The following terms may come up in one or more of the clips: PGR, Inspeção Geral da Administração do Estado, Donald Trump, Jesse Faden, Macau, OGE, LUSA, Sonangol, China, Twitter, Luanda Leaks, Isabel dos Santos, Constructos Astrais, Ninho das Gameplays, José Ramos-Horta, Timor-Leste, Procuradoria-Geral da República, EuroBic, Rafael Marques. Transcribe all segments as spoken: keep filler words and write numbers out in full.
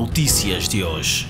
Notícias de hoje.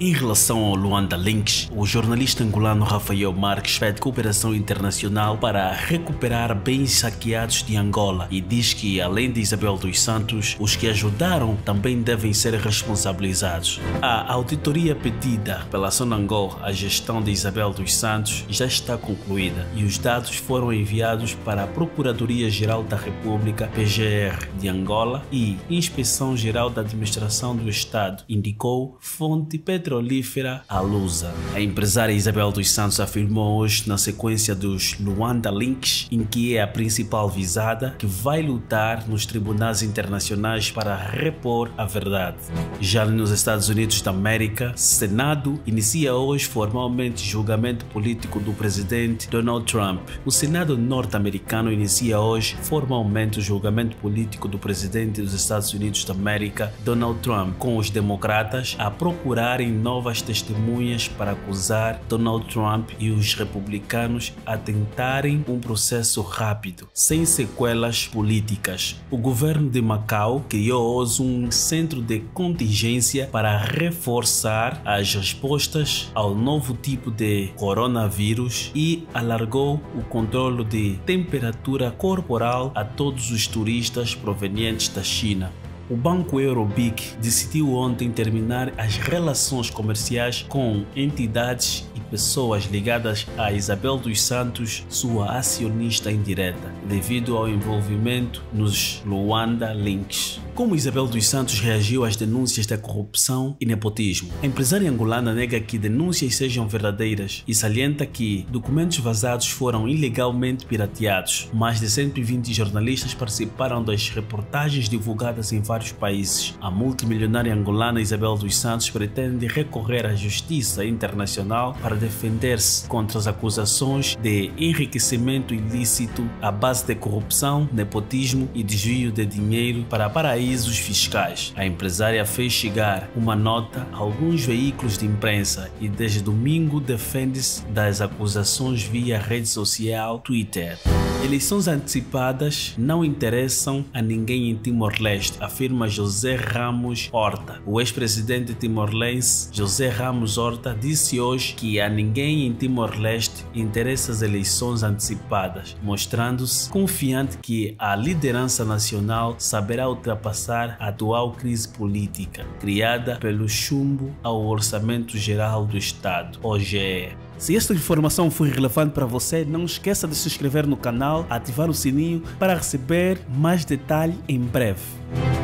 Em relação ao Luanda Leaks, o jornalista angolano Rafael Marques pede cooperação internacional para recuperar bens saqueados de Angola e diz que, além de Isabel dos Santos, os que ajudaram também devem ser responsabilizados. A auditoria pedida pela Sonangol à gestão de Isabel dos Santos já está concluída e os dados foram enviados para a Procuradoria-Geral da República, P G R, de Angola e Inspeção Geral da Administração do Estado, indicou fonte petrolífera petrolífera à LUSA. A empresária Isabel dos Santos afirmou hoje na sequência dos Luanda Leaks, em que é a principal visada, que vai lutar nos tribunais internacionais para repor a verdade. Já nos Estados Unidos da América, Senado inicia hoje formalmente julgamento político do presidente Donald Trump. O Senado norte-americano inicia hoje formalmente o julgamento político do presidente dos Estados Unidos da América, Donald Trump, com os democratas a procurarem novas testemunhas para acusar Donald Trump e os republicanos a tentarem um processo rápido, sem sequelas políticas. O governo de Macau criou hoje um centro de contingência para reforçar as respostas ao novo tipo de coronavírus e alargou o controle de temperatura corporal a todos os turistas provenientes da China. O banco EuroBic decidiu ontem terminar as relações comerciais com entidades e pessoas ligadas a Isabel dos Santos, sua acionista indireta, devido ao envolvimento nos Luanda Leaks. Como Isabel dos Santos reagiu às denúncias da corrupção e nepotismo? A empresária angolana nega que denúncias sejam verdadeiras e salienta que documentos vazados foram ilegalmente pirateados. Mais de cento e vinte jornalistas participaram das reportagens divulgadas em vários países. A multimilionária angolana Isabel dos Santos pretende recorrer à justiça internacional para defender-se contra as acusações de enriquecimento ilícito à base de corrupção, nepotismo e desvio de dinheiro para paraísos fiscais. A empresária fez chegar uma nota a alguns veículos de imprensa e desde domingo defende-se das acusações via rede social Twitter. Eleições antecipadas não interessam a ninguém em Timor-Leste, afirma José Ramos-Horta. O ex-presidente timor-lense José Ramos-Horta disse hoje que a ninguém em Timor-Leste interessa as eleições antecipadas, mostrando-se confiante que a liderança nacional saberá ultrapassar a atual crise política criada pelo chumbo ao Orçamento Geral do Estado, O G E. Se esta informação foi relevante para você, não esqueça de se inscrever no canal, ativar o sininho para receber mais detalhe em breve.